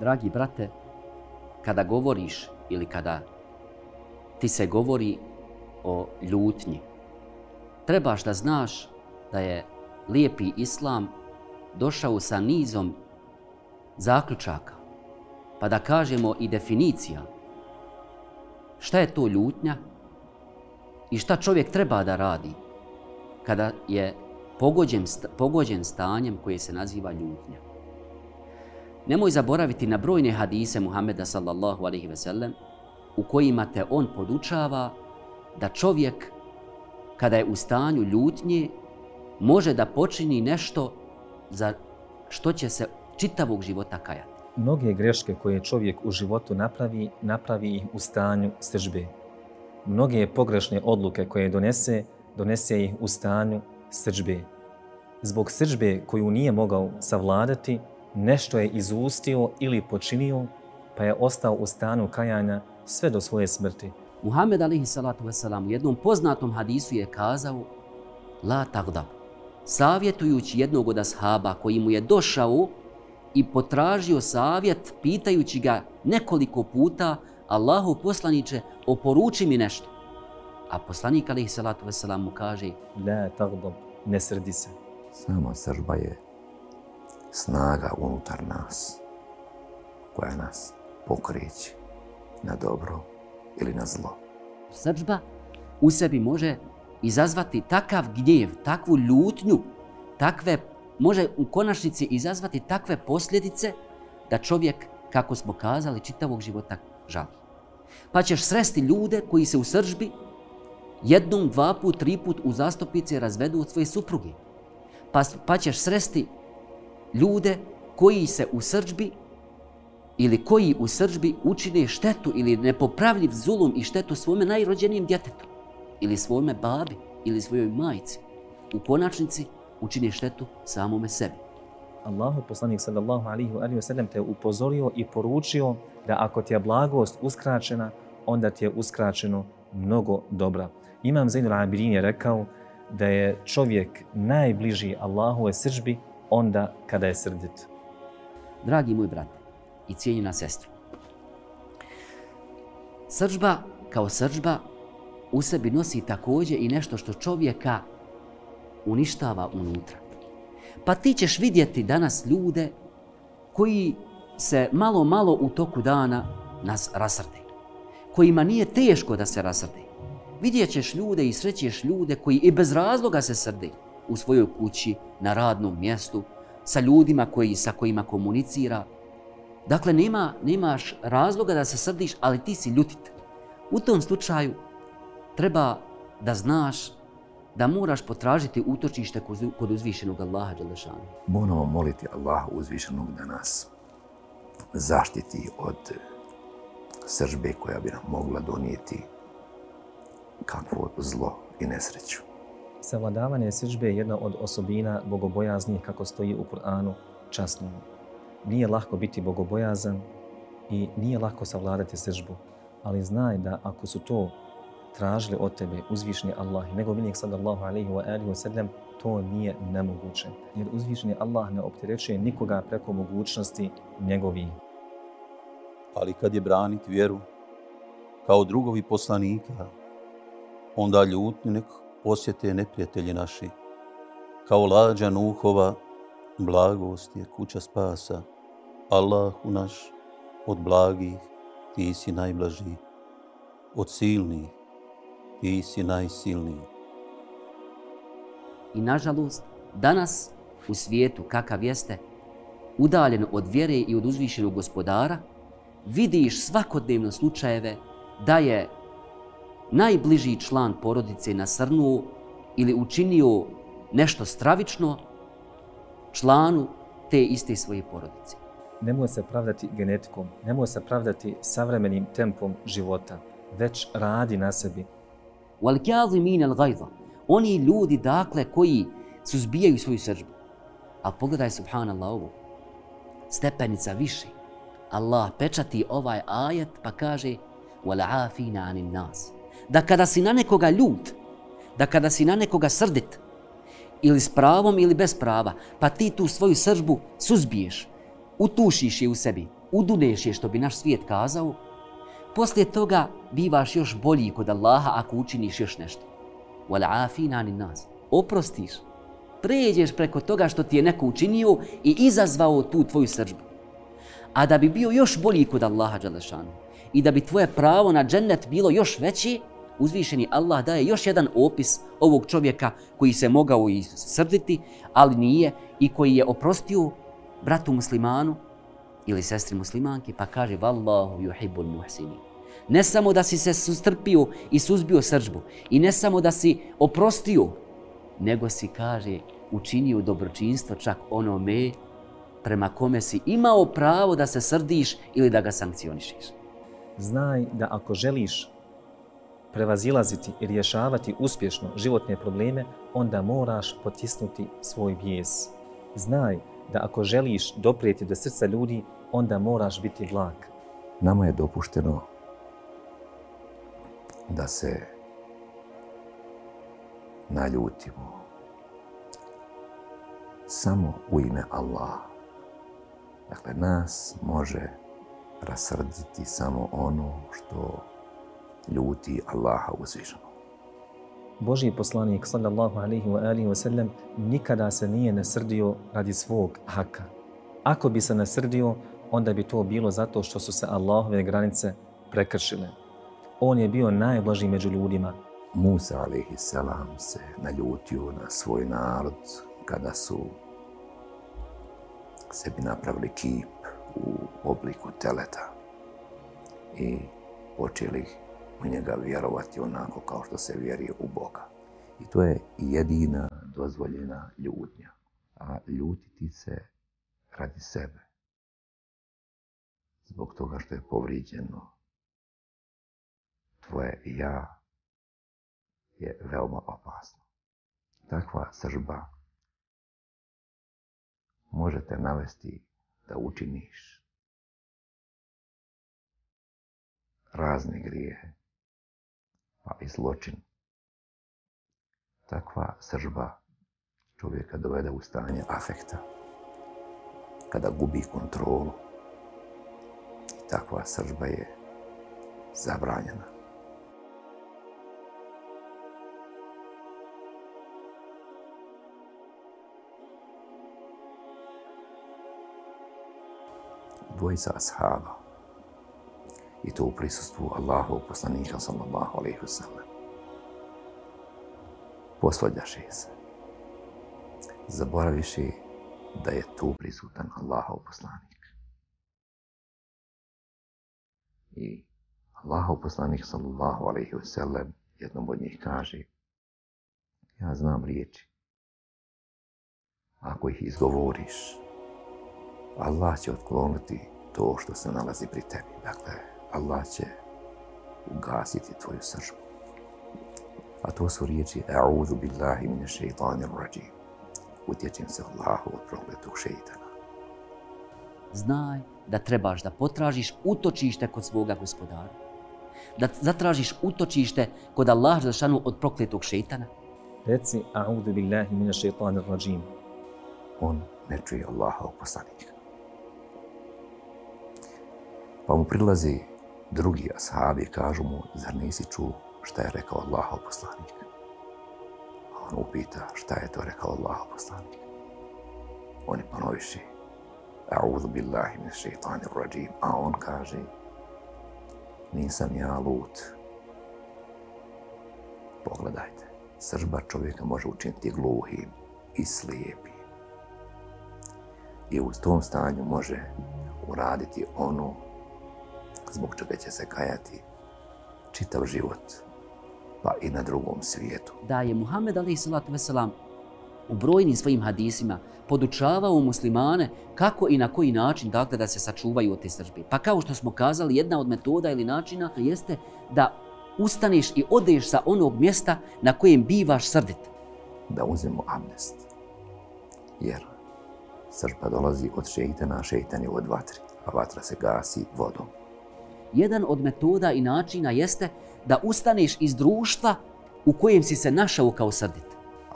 dragi brate, kada govoriš ili kada ti se govori o ljutnji, trebaš da znaš da je lijepi Islam došao sa nizom zaključaka, pa da kažemo i definicija. Šta je to ljutnja i šta čovjek treba da radi kada je pogođen stanjem koje se naziva ljutnja. Nemoj zaboraviti na brojne hadise Muhammeda sallallahu alaihi ve sellem u kojima te on podučava da čovjek kada je u stanju ljutnje može da počini nešto za što će se čitavog života kajati. Mnoge greške koje čovjek u životu napravi, napravi ih u stanju srdžbe. Mnoge pogrešne odluke koje donese, donese ih u stanju srdžbe. Zbog srdžbe koju nije mogao savladati, nešto je izustio ili počinio, pa je ostao u stanju kajanja sve do svoje smrti. Muhammed alejhi salatu vesselam u jednom poznatom hadisu je kazao: "La tagdab", savjetujući jednog od ashaba koji mu je došao i potražio savjet, pitajući ga nekoliko puta: "Allahov poslaniče, oporuči mi nešto." A poslanik alejhi salatu vesselam mu kaže: "La tagdab", ne srdi se. Sama sržba je snaga unutar nas koja nas pokreće na dobro ili na zlo. Sržba u sebi može izazvati takav gnjev, takvu ljutnju, može u konačnici izazvati takve posljedice da čovjek, kako smo kazali, čitavog života žali. Pa ćeš sresti ljude koji se u srdžbi jednom, dva put, tri put u zastopice razvedu od svoje supruge. Pa ćeš sresti ljude koji se u srdžbi ili koji u srdžbi učine štetu ili nepopravljiv zulum i štetu svome najrođenijem djetetu ili svome babi ili svojoj majci. U konačnici učini štetu samome sebi. Allahu poslanik sallallahu alaihi wa sallam te upozorio i poručio da ako ti je blagost uskraćena, onda ti je uskraćeno mnogo dobra. Imam Zainul Abidin je rekao da je čovjek najbliži Allahove srdžbi onda kada je srdit. Dragi moj brate i cijenjena sestro, srdžba kao srdžba u sebi nosi također i nešto što čovjeka uništava unutra. Pa ti ćeš vidjeti danas ljude koji se malo u toku dana nas rasrde, kojima nije teško da se rasrde. Vidjet ćeš ljude i srećeš ljude koji i bez razloga se srde u svojoj kući, na radnom mjestu, sa ljudima sa kojima komunicira. Dakle, nemaš razloga da se srdiš, ali ti si ljutit. U tom slučaju treba da znaš da moraš potražiti utočište kod uzvišenog Allaha dželle šanuhu. Moramo moliti Allaha uzvišenog da nas zaštiti od srdžbe koja bi nam mogla donijeti kakvo zlo i nesreću. Savladavanje srdžbe je jedna od osobina bogobojaznih, kako stoji u Kur'anu časnom. Nije lako biti bogobojazan i nije lako savladati srdžbu, ali znaj da ako su to tražili od tebe uzvišni Allah i njegov miljenik sallallahu alaihi wa sallam, to nije nemoguće. Jer uzvišni Allah ne opterećuje nikoga preko mogućnosti njegovi. Ali kad je braniti vjeru kao drugovi poslanika, onda ljutnju nek posjete neprijatelji naši. Kao lađa Nuhova, blagost je kuća spasa. Allahu naš, od blagih ti si najblažiji, od silnih ti si najsilniji. I nažalost, danas u svijetu kakav jeste, udaljen od vjere i od uzvišenog gospodara, vidiš svakodnevno slučajeve da je najbliži član porodice nasrnuo ili učinio nešto stravično članu te iste svoje porodice. Nemoj se pravdati genetikom, nemoj se pravdati savremenim tempom života, već radi na sebi. Oni ljudi, dakle, koji suzbijaju svoju srdžbu. A pogledaj, subhanallah, ovo. Stepenica više. Allah pečati ovaj ajet pa kaže da kada si na nekoga ljut, da kada si na nekoga srdit, ili s pravom ili bez prava, pa ti tu svoju srdžbu suzbiješ, utušiš je u sebi. uduneš je, što bi naš svijet kazao, poslije toga bivaš još bolji kod Allaha ako učiniš još nešto. Oprostiš, pređeš preko toga što ti je neko učinio i izazvao tu tvoju srdžbu. A da bi bio još bolji kod Allaha dželešanu i da bi tvoje pravo na džennet bilo još veći, uzvišeni Allah daje još jedan opis ovog čovjeka koji se mogao i srditi, ali nije, i koji je oprostio bratu muslimanu ili sestri muslimanki, pa kaže: Wallahu yuhibbul muhsinin. Ne samo da si se sustrpio i suzbio srdžbu i ne samo da si oprostio, nego si, kaže, učinio dobročinstvo čak onome prema kome si imao pravo da se srdiš ili da ga sankcionišiš. Znaj da ako želiš prevazilaziti i rješavati uspješno životne probleme, onda moraš potisnuti svoj bijes. Znaj da ako želiš doprijeti do srca ljudi, onda moraš biti blag. Nama je dopušteno da se naljutimo samo u ime Allaha. Dakle, nas može rasrditi samo ono što ljuti Allaha uzvišenog. Božji poslanik sallallahu alejhi ve sellem nikada se nije nasrdio radi svog haka. Ako bi se nasrdio, onda bi to bilo zato što su se Allahove granice prekršile. On je bio najblaži među ljudima. Musa alejhi selam se naljutio na svoj narod kada su sebi napravili kip u obliku teleta i počeli u njega vjerovati onako kao što se vjeruje u Boga. I to je jedina dozvoljena ljutnja. A ljutiti se radi sebe. Zbog toga što je povrijeđeno tvoje ja je veoma opasno. Takva sržba može te navesti da učiniš razne grijehe, pa i zločin. Takva sržba čovjeka dovede u stanje afekta, kada gubi kontrolu. Takva sržba je zabranjena. Dvojica ashaba, i to u prisustvu Allahovog poslanika sallallahu alejhi ve sellem, posvađaše se, zaboraviše da je tu prisutan Allahov poslanik. I Allahov poslanik sallallahu alejhi ve sellem jednom od njih kaže: ja znam riječi, ako ih izgovoriš, Allah će otkloniti to što se nalazi pri tebi. Dakle, Allah će ugasiti tvoju sržbu. A to su riječi: A'udhu billahi mine šeitanir rajim. Utječim se Allahu od prokletog šeitana. Znaj da trebaš da potražiš utočište kod svoga gospodara. Da zatražiš utočište kod Allaha dželešanu od prokletog šeitana. Reci: A'udhu billahi mine šeitanir rajim. On ne čuje Allahov poslanika. Pa mu prilazi drugi ashabi i kažu mu: zar nisi čuo šta je rekao Allahov poslanik? A on upita: šta je to rekao Allahov poslanik? Oni ponoviše: A'udhu billahi min šeitanir rajim. A on kaže: nisam ja lud. Pogledajte, sržba čovjeka može učiniti gluhim i slijepim. I u tom stanju može uraditi ono zbog čega će se kajati čitav život, pa i na drugom svijetu. Da je Muhammed a.s. u brojnim svojim hadisima podučavao muslimane kako i na koji način, dakle, da se sačuvaju od te sržbe. Pa kao što smo kazali, jedna od metoda ili načina jeste da ustaneš i odeš sa onog mjesta na kojem bivaš srdit. Da uzmemo abdest, jer sržba dolazi od šeitana, a šeitan je od vatre, a vatra se gasi vodom. Jedan od metoda i načina jeste da ustaneš iz društva u kojem si se našao kao srdit.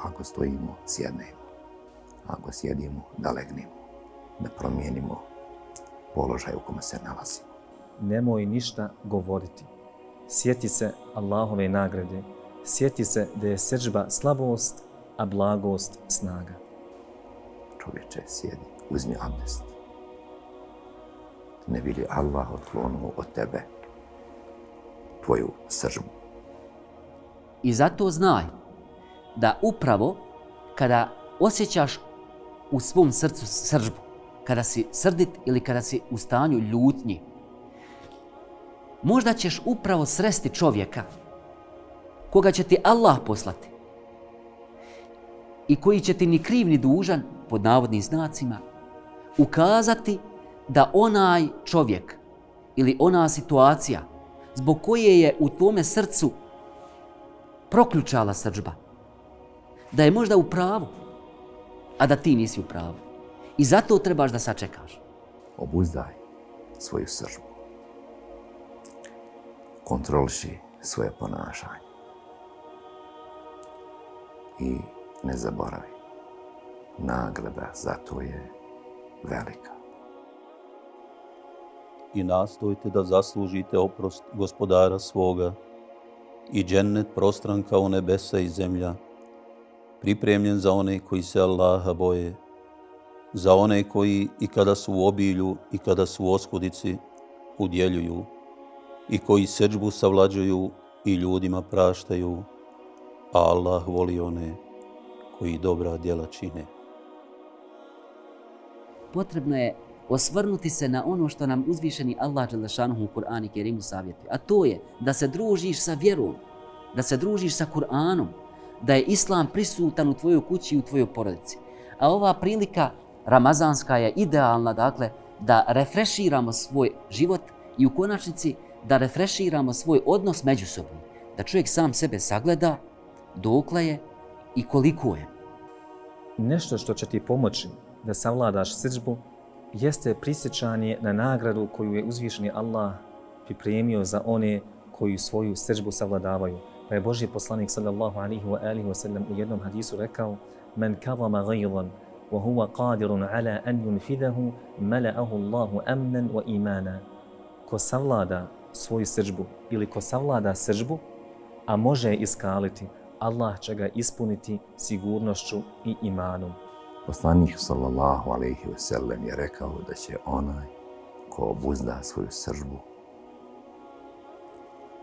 Ako stojimo, sjednemo. Ako sjedimo, da legnemo. Da promijenimo položaju u kome se nalazimo. Nemoj ništa govoriti. Sjeti se Allahove nagrade. Sjeti se da je srdžba slabost, a blagost snaga. Čovječe, sjedi, uzmi abdest. Ne bi li Allah otklonuo od tebe tvoju srdžbu? I zato znaj da upravo kada osjećaš u svom srcu srdžbu, kada si srdit ili kada si u stanju ljutnje, možda ćeš upravo sresti čovjeka koga će ti Allah poslati i koji će ti ni kriv ni dužan, pod navodnim znacima, ukazati da onaj čovjek ili ona situacija zbog koje je u tvome srcu proključala srdžba, da je možda u pravu, a da ti nisi u pravu. I zato trebaš da sačekaš. Obuzdaj svoju srdžbu. Kontroliši svoje ponašanje. I ne zaboravi, nagrada za to je velika. I nastojte da zaslužite oprost Gospodara svoga i džennet prostran kao nebesa i zemlja, pripremljen za one koji se Allaha boje, za one koji i kada su u obilju i kada su u oskudici udjeljuju i koji srdžbu savlađuju i ljudima praštaju, a Allah voli one koji dobra djela čine. Potrebno je osvrnuti se na ono što nam uzvišeni Allah dželle šanuhu u Kur'anu Kerimu savjetuje, a to je da se družiš sa vjerom, da se družiš sa Kur'anom, da je Islam prisutan u tvojoj kući i u tvojoj porodici. A ova prilika ramazanska je idealna, dakle, da refreširamo svoj život i u konačnici da refreširamo svoj odnos međusobno, da čovjek sam sebe sagleda dokle je i koliko je. Nešto što će ti pomoći da savladaš srdžbu jeste prisjećanje na nagradu koju je uzvišeni Allah pripremio za one koji svoju srdžbu savladavaju. Pa je Božji poslanik sallallahu alaihi wa sallam u jednom hadisu rekao: "Men kavama gajlan, wa huwa qadirun ala an yunfidahu, mala'ahu Allahu amnan wa imana." Ko savlada svoju srdžbu ili ko savlada srdžbu, a može je iskaliti, Allah će ga ispuniti sigurnošću i imanom. Poslanik sallallahu alaihi wa sallam je rekao da će onaj ko obuzda svoju srdžbu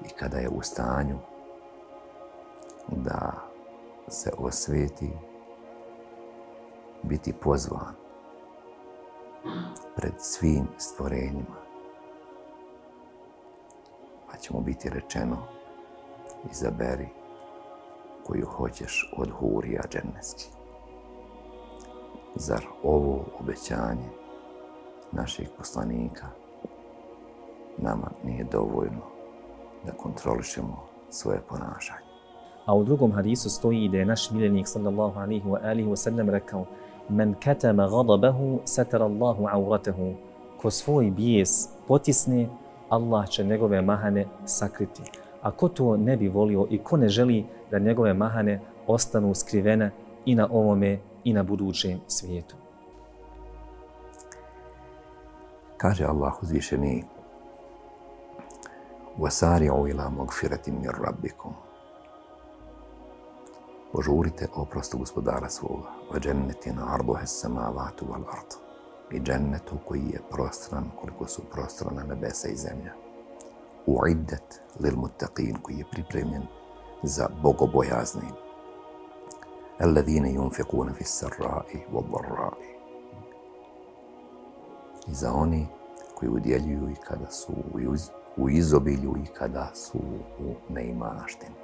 i kada je u stanju da se osvijeti, biti pozvan pred svim stvorenjima, pa će mu biti rečeno: izaberi koju hoćeš od hurija dženevskih. Zar ovo obećanje naših poslanika nama nije dovoljno da kontrolišemo svoje ponašanje? A u drugom hadisu stoji da je naš miljenik sallallahu alaihi wa sallam rekao: "Men katama gadabahu, satara Allahu auratahu." Ko svoj bijes potisne, Allah će njegove mahane sakriti. A ko to ne bi volio i ko ne želi da njegove mahane ostanu skrivene i na ovome i na budućem svijetu? Kaže Allah uzvišeni: "Wasari'u ila magfiratin min rabbikum." Požurite oprostu Gospodara svoga, o džennetin arduha samavatu wal ard, i džennetu koji je prostran koliko su prostrana nebesa i zemlja, uiddet lil muttaqin, koji je pripremljen za bogobojazne, alladhine yunfiquna fi sarra'i wal dharra'i, i za oni koji udjeljuju i kada su u izobilju i kada su u neimaštini,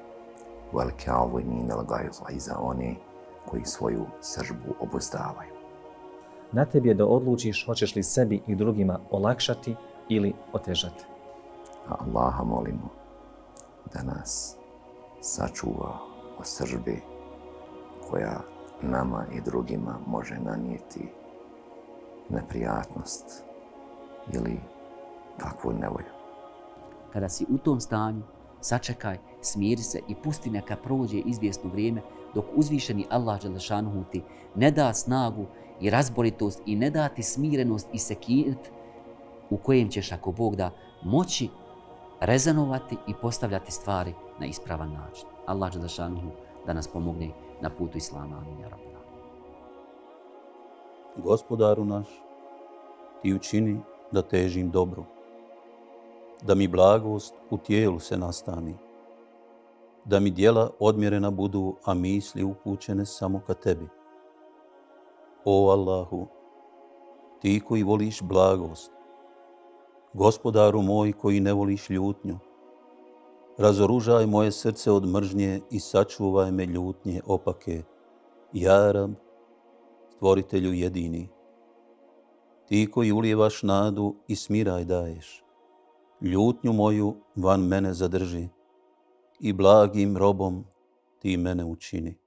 wal ka'zimin al ghaiz, i za oni koji svoju sržbu obuzdavaju. Na tebi je da odlučiš hoćeš li sebi i drugima olakšati ili otežati. A Allaha molimo da nas sačuva o sržbi koja nama i drugima može nanijeti neprijatnost ili takvu nevolju. Kada si u tom stanju, sačekaj, smiri se i pusti neka prođe izvjesno vrijeme dok uzvišeni Allah dželle šanuhu ti ne da snagu i razboritost i ne da ti smirenost i sekinet u kojem ćeš, ako Bog da, moći rezanovati i postavljati stvari na ispravan način. Allah dželešanu da nas pomogne na putu Islama. Amin. Gospodaru naš, Ti učini da težim dobru, da mi blagost u tijelu se nastani, da mi djela odmjerena budu, a misli upućene samo ka Tebi. O Allahu, Ti koji voliš blagost, Gospodaru moj koji ne voliš ljutnju, razoružaj moje srce od mržnje i sačuvaj me ljutnje opake. Ja Rab, Stvoritelju jedini, Ti koji ulijevaš nadu i smiraj daješ, ljutnju moju van mene zadrži i blagim robom Ti mene učini.